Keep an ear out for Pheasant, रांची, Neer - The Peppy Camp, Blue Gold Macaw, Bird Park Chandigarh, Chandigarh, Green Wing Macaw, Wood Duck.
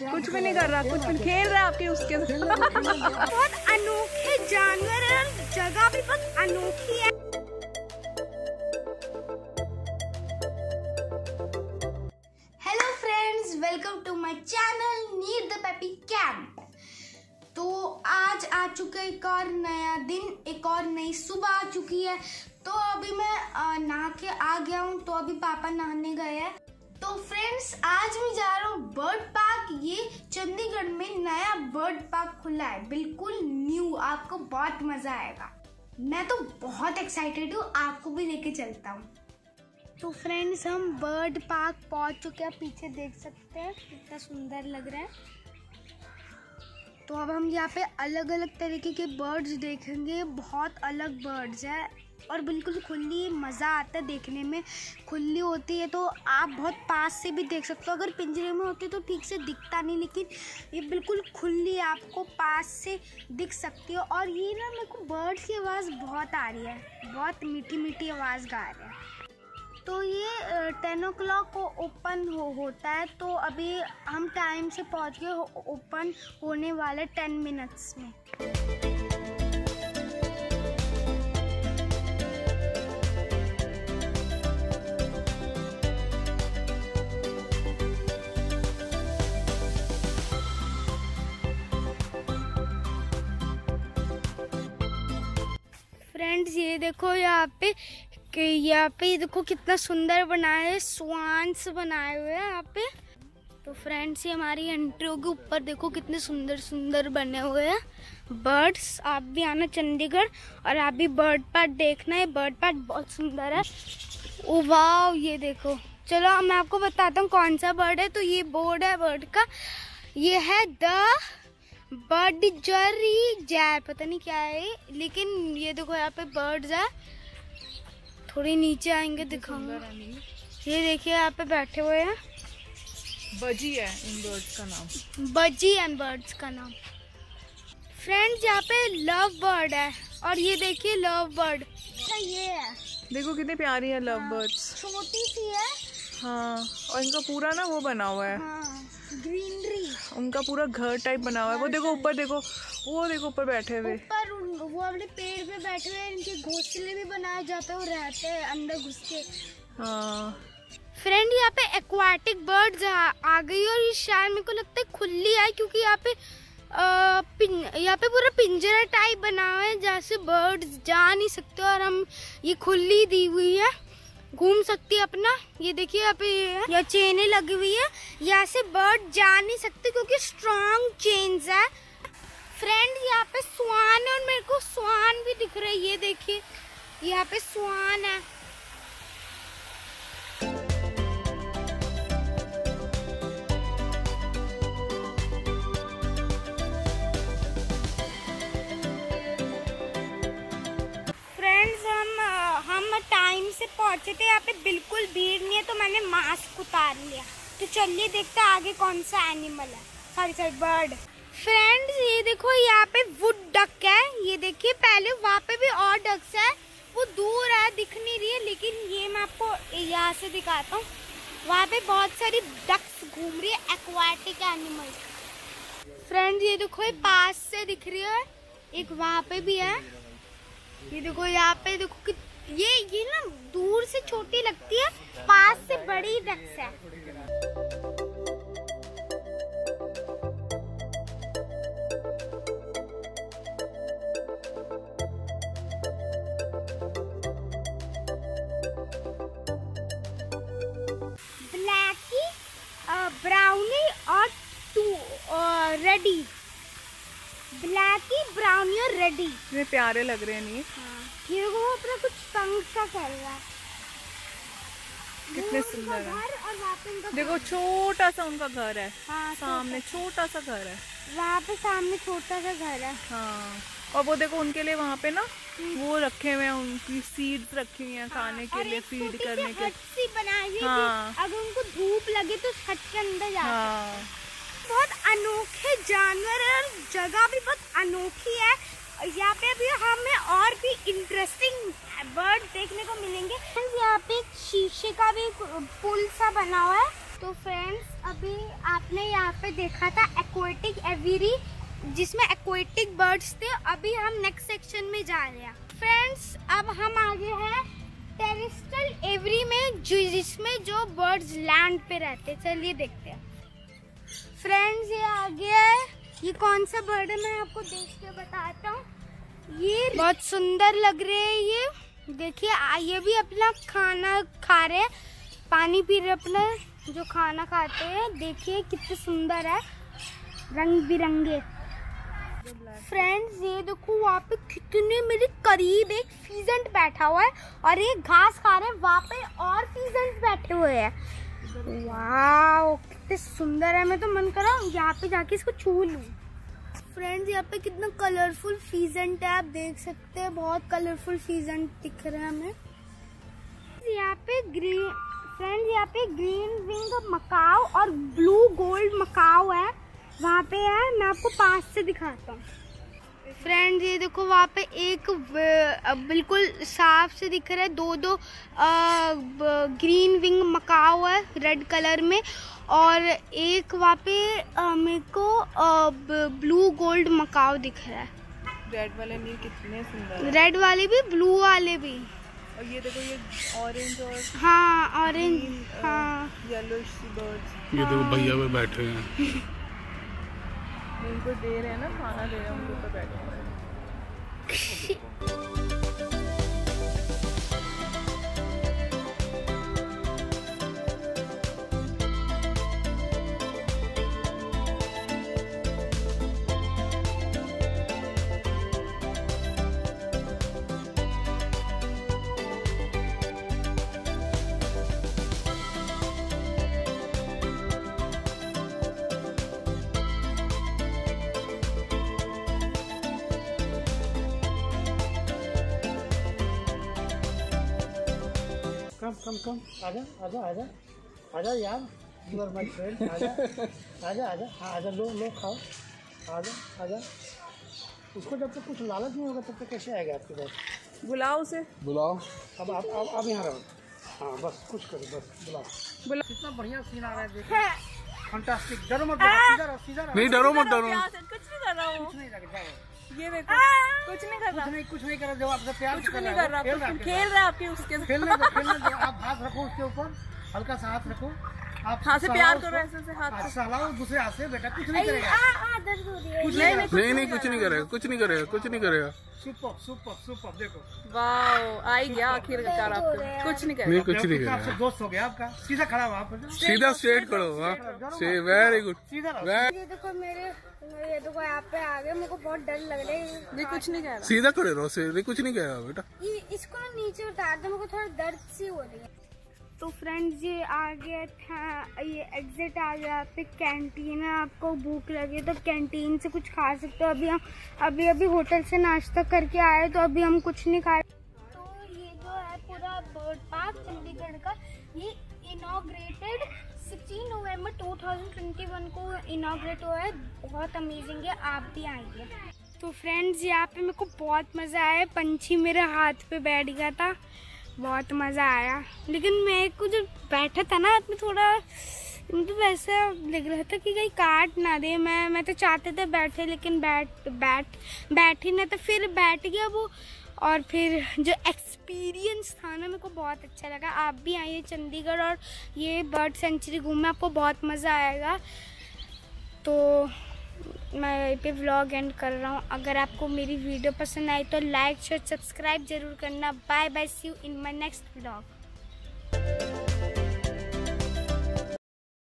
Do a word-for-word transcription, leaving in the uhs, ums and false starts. कुछ भी नहीं कर रहा, कुछ भी खेल रहा है आपके उसके बहुत अनोखे जानवर है, जगह भी बहुत अनोखी है। Hello friends, welcome to my channel Neer the peppy camp. तो आज आ चुका है एक और नया दिन, एक और नई सुबह आ चुकी है। तो अभी मैं नहा के आ गया हूँ, तो अभी पापा नहाने गए हैं। तो फ्रेंड्स आज मैं जा रहा हूँ बर्ड पार्क। ये चंडीगढ़ में नया बर्ड पार्क खुला है, बिल्कुल न्यू, आपको बहुत मजा आएगा। मैं तो बहुत एक्साइटेड हूँ, आपको भी लेके चलता हूँ। तो फ्रेंड्स हम बर्ड पार्क पहुँच चुके हैं, पीछे देख सकते हैं कितना सुंदर लग रहा है। तो अब हम यहाँ पे अलग अलग तरीके के बर्ड्स देखेंगे, बहुत अलग बर्ड्स है और बिल्कुल खुली, मज़ा आता है देखने में। खुली होती है तो आप बहुत पास से भी देख सकते हो, अगर पिंजरे में होते तो ठीक से दिखता नहीं, लेकिन ये बिल्कुल खुली आपको पास से दिख सकती हो। और ये ना मेरे को बर्ड्स की आवाज़ बहुत आ रही है, बहुत मीठी मीठी आवाज़ गा रहे हैं। तो ये टेन ओ क्लॉक को ओपन हो होता है, तो अभी हम टाइम से पहुँच गए, ओपन होने वाले टेन मिनट्स में। फ्रेंड्स ये देखो यहाँ पे कि यहाँ पे ये देखो कितना सुंदर बनाया है, स्वांस बनाए हुए हैं यहाँ पे। तो फ्रेंड्स ये हमारी एंट्री होगी, ऊपर देखो कितने सुंदर सुंदर बने हुए हैं बर्ड्स। आप भी आना चंडीगढ़ और आप भी बर्ड पार्क देखना है, बर्ड पार्क बहुत सुंदर है। ओ वाह, ये देखो, चलो मैं आपको बताता हूँ कौन सा बर्ड है। तो ये बोर्ड है बर्ड का, ये है द बर्ड जरी जैर, पता नहीं क्या है, लेकिन ये देखो यहाँ पे बर्ड्स है। थोड़ी नीचे आएंगे दिखाऊंगा। ये देखिए यहाँ पे बैठे हुए हैं, बजी है इन बर्ड्स का नाम, बजी एंड बर्ड्स का नाम। फ्रेंड्स यहाँ पे लव बर्ड है और ये देखिए लव बर्ड, ये है, देखो कितनी प्यारी है लव बर्ड्स, छोटी सी है हाँ। और इनका पूरा ना वो बना हुआ है हाँ, ग्रीनरी, उनका पूरा घर टाइप बना हुआ है। वो देखो ऊपर, देखो वो देखो ऊपर बैठे हुए, वो अपने पेड़ पे बैठे हुए हैं। इनके घोंसले भी बनाए जाते हैं, वो रहते हैं अंदर घुस के हाँ। फ्रेंड यहाँ पे एक्वाटिक बर्ड्स आ गई और ये शायद मेरे को लगता है खुली है, क्योंकि यहाँ पे यहाँ पे पूरा पिंजरा टाइप बना हुआ है जैसे बर्ड्स जा नहीं सकते, और हम ये खुली दी हुई है, घूम सकती है अपना। ये देखिए यहाँ पे यहाँ चेने लगी हुई है, यहाँ से बर्ड जा नहीं सकते क्योंकि स्ट्रॉन्ग चेन्स है। फ्रेंड यहाँ पे स्वान है और मेरे को स्वान भी दिख रहा है, ये देखिए यहाँ पे स्वान है। फ्रेंड्स हम हम टाइम से पहुंचे थे, यहाँ पे बिल्कुल भीड़ नहीं है, तो मैंने मास्क उतार लिया। तो चलिए देखते हैं आगे कौन सा एनिमल है, सॉरी सॉरी बर्ड। फ्रेंड्स ये देखो यहाँ पे वुड डक है, ये देखिए, पहले वहाँ पे भी और डक्स है, वो दूर है दिख नहीं रही है, लेकिन ये मैं आपको यहाँ से दिखाता हूँ। वहाँ पे बहुत सारी डक्स घूम रही है, एक्वाटिक एनिमल। फ्रेंड्स ये देखो ये पास से दिख रही है, एक वहाँ पे भी है, ये देखो यहाँ पे देखो, ये ये ना दूर से छोटी लगती है, पास से बड़ी डक्स है। ब्राउनी और टू रेडी, ब्लैकी, ब्राउनी और रेडी, ये प्यारे लग रहे हैं। नहीं हाँ। ये वो अपना कुछ पंख सा कर रहा है, कितने सुंदर है। देखो छोटा सा उनका घर है हाँ, सामने छोटा सा घर है, वहाँ पे सामने छोटा सा घर है हाँ। और वो देखो उनके लिए वहाँ पे ना वो रखे हुए हैं, उनकी सीड्स रखी हुई हैं खाने के लिए, फीड करने के लिए बनाई हाँ। अगर उनको धूप लगे तो हट के अंदर जाते हाँ। बहुत अनोखे जानवर है और जगह भी बहुत अनोखी है। यहाँ पे अभी हमें और भी इंटरेस्टिंग बर्ड देखने को मिलेंगे। यहाँ पे शीशे का भी पुल सा बना हुआ है, तो फ्रेंड्स अभी आपने यहाँ पे देखा था एक्वेटिक एविरी जिसमें एक्वेटिक बर्ड्स थे। अभी हम नेक्स्ट सेक्शन में जा रहे हैं फ्रेंड्स। अब हम आगे हैं टेरेस्ट्रियल एविरी में जिसमें जो बर्ड्स लैंड पे रहते। चलिए देखते हैं फ्रेंड्स ये आगे है। ये कौन सा बर्ड है मैं आपको देख के बताता हूँ। ये बहुत सुंदर लग रहे हैं। ये देखिए ये भी अपना खाना खा रहे हैं, पानी पी रहे अपना जो खाना खाते हैं। देखिए कितने सुंदर है, रंग बिरंगे। फ्रेंड्स ये देखो वहाँ पे कितने मेरे करीब एक फीजेंट बैठा हुआ है और ये घास खा रहे हैं। वहाँ पे और फीजेंट बैठे हुए हैं। वाह कितने सुंदर है, मैं तो मन कर रहा हूँ यहाँ पे जाके इसको छू लूँ। फ्रेंड्स यहाँ पे कितना कलरफुल फीजेंट है, आप देख सकते हैं बहुत कलरफुल फीजेंट दिख रहा है हमें यहाँ पे। ग्रीन फ्रेंड्स यहाँ पे ग्रीन विंग मकाओ और ब्लू गोल्ड मकाओ है वहाँ पे है, मैं आपको पास से दिखाता हूँ। फ्रेंड्स ये देखो वहाँ पे एक बिल्कुल साफ से दिख रहा है, दो दो आ, ग्रीन विंग मकाओ है रेड कलर में और एक वहाँ पे आ, मेरे को आ, ब्लू गोल्ड मकाओ दिख रहा है। रेड वाले भी कितने सुंदर हैं, रेड वाले भी ब्लू वाले भी। और ये देखो ये ऑरेंज और हाँ ऑरेंज हाँ येलोइश सी बर्ड्स। ये देखो भैया भी बैठे हैं उनको दे रहे हैं ना खाना दे रहे हैं उनको तो बैठे हैं। कम कम कम आजा आजा आजा आजा यार, यू आर माय फ्रेंड। आजा आजा आजा हाँ आजा, लो लो खाओ, आजा आजा। उसको जब तक कुछ लालच नहीं होगा तब तक कैसे आएगा आपके पास? बुलाओ उसे, बुलाओ। अब आप अब अब यहाँ रहो, हाँ बस कुछ करो, बस बुलाओ बुलाओ। कितना बढ़िया सीन आ रहा है, देखो फैंटास्टिक। डरो मत, डरो सीधा रहो, नहीं डरो मत, डरो कुछ नहीं कर रहा हूँ, कुछ नहीं कर रहा हूँ। ये देखो कुछ नहीं कर रहा, कुछ नहीं कुछ नहीं कर रहा, जो आपसे प्यार कुछ नहीं कर रहा, खेल रहा है आपके उसके साथ। खेलने दो, खेलने दो, आप हाथ रखो उसके ऊपर, हल्का सा हाथ रखो, आप हाथ से प्यार करो, ऐसे से हाथ सहलाओ, दूसरे हाथ से। बेटा कुछ नहीं करेगा, नहीं नहीं कुछ नहीं करेगा, कुछ नहीं करेगा, कुछ नहीं करेगा। सुपर सुपर सुपर, देखो वाह आई गया आखिरकार, आपको कुछ नहीं करेगा, कुछ नहीं करेगा, आपसे दोस्त हो गया आपका। सीधा खड़ा हुआ आप, सीधा स्ट्रेट करो, वेरी गुड सीधा। ये देखो मेरे ये देखो यहाँ पे आ गए, मुझको बहुत डर लग रहा है। ये कुछ नहीं कह रहा, सीधा करे रहो, ये कुछ नहीं कह रहा बेटा। इसको नीचे उतार दो, मुझको थोड़ा दर्द सी हो रही है। तो फ्रेंड्स ये आ गया था, ये एग्जिट आ गया। यहाँ पे कैंटीन है, आपको भूख लगे तो कैंटीन से कुछ खा सकते हो। अभी हम अभी अभी होटल से नाश्ता करके आए तो अभी हम कुछ नहीं खा रहे। तो ये जो है पूरा बर्ड पार्क चंडीगढ़ का, ये इनॉग्रेटेड सोलह नवंबर दो हज़ार इक्कीस को इनॉग्रेट हुआ है। बहुत अमेजिंग है, आप भी आइए। तो फ्रेंड्स यहाँ पे मेरे को बहुत मज़ा आया, पंछी मेरे हाथ पे बैठ गया था, बहुत मज़ा आया। लेकिन मेरे को जब बैठा था ना उसमें थोड़ा मतलब वैसा लग रहा था कि कहीं काट ना दे। मैं मैं तो चाहते थे बैठे लेकिन बैठ बैठ बैठ ही ना, तो फिर बैठ गया वो। और फिर जो एक्सपीरियंस था ना मेरे को बहुत अच्छा लगा। आप भी आइए चंडीगढ़ और ये बर्ड सेंचुरी घूमना, आपको बहुत मज़ा आएगा। तो मैं ये पे व्लॉग एंड कर रहा हूँ। अगर आपको मेरी वीडियो पसंद आई तो लाइक शेयर सब्सक्राइब ज़रूर करना। Bye bye, see you in my next vlog.